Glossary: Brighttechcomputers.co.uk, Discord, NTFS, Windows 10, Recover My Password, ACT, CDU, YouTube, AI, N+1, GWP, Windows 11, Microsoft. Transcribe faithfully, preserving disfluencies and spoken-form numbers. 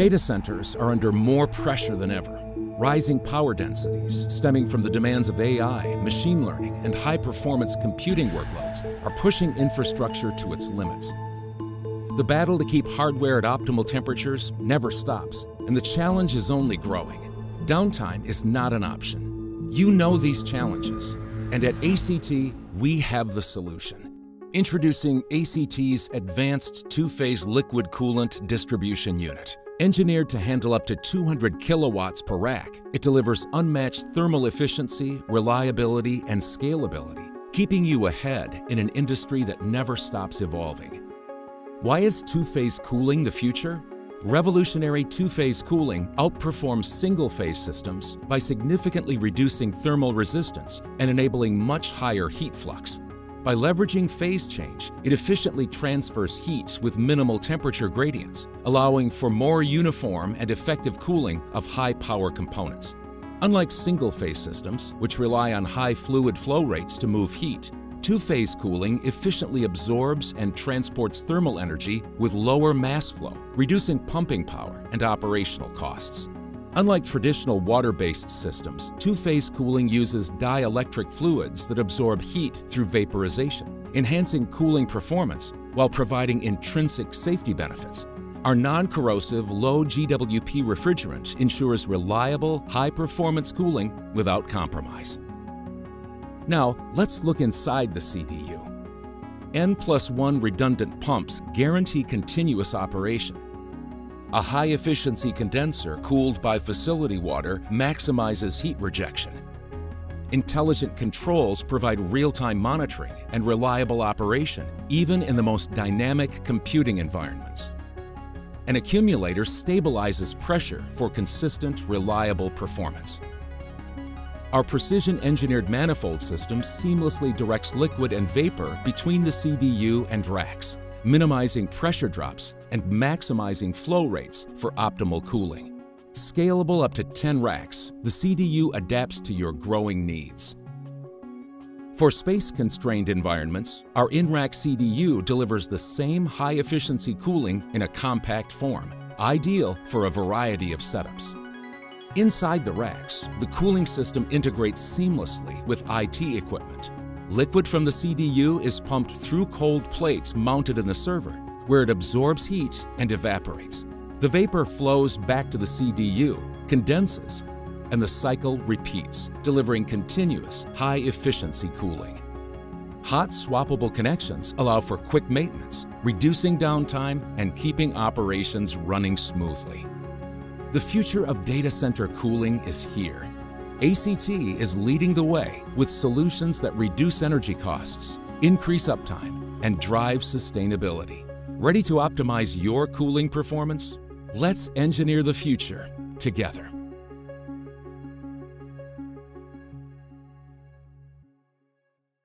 Data centers are under more pressure than ever. Rising power densities stemming from the demands of A I, machine learning, and high-performance computing workloads are pushing infrastructure to its limits. The battle to keep hardware at optimal temperatures never stops, and the challenge is only growing. Downtime is not an option. You know these challenges, and at A C T, we have the solution. Introducing A C T's Advanced Two-Phase Liquid Coolant Distribution Unit. Engineered to handle up to two hundred kilowatts per rack, it delivers unmatched thermal efficiency, reliability, and scalability, keeping you ahead in an industry that never stops evolving. Why is two-phase cooling the future? Revolutionary two-phase cooling outperforms single-phase systems by significantly reducing thermal resistance and enabling much higher heat flux. By leveraging phase change, it efficiently transfers heat with minimal temperature gradients, allowing for more uniform and effective cooling of high-power components. Unlike single-phase systems, which rely on high fluid flow rates to move heat, two-phase cooling efficiently absorbs and transports thermal energy with lower mass flow, reducing pumping power and operational costs. Unlike traditional water-based systems, two-phase cooling uses dielectric fluids that absorb heat through vaporization, enhancing cooling performance while providing intrinsic safety benefits. Our non-corrosive, low G W P refrigerant ensures reliable, high-performance cooling without compromise. Now, let's look inside the C D U. N plus one redundant pumps guarantee continuous operation. A high-efficiency condenser cooled by facility water maximizes heat rejection. Intelligent controls provide real-time monitoring and reliable operation, even in the most dynamic computing environments. An accumulator stabilizes pressure for consistent, reliable performance. Our precision-engineered manifold system seamlessly directs liquid and vapor between the C D U and racks, minimizing pressure drops and maximizing flow rates for optimal cooling. Scalable up to ten racks, the C D U adapts to your growing needs. For space-constrained environments, our in-rack C D U delivers the same high-efficiency cooling in a compact form, ideal for a variety of setups. Inside the racks, the cooling system integrates seamlessly with I T equipment. Liquid from the C D U is pumped through cold plates mounted in the server, where it absorbs heat and evaporates. The vapor flows back to the C D U, condenses, and the cycle repeats, delivering continuous, high-efficiency cooling. Hot swappable connections allow for quick maintenance, reducing downtime and keeping operations running smoothly. The future of data center cooling is here. A C T is leading the way with solutions that reduce energy costs, increase uptime, and drive sustainability. Ready to optimize your cooling performance? Let's engineer the future together.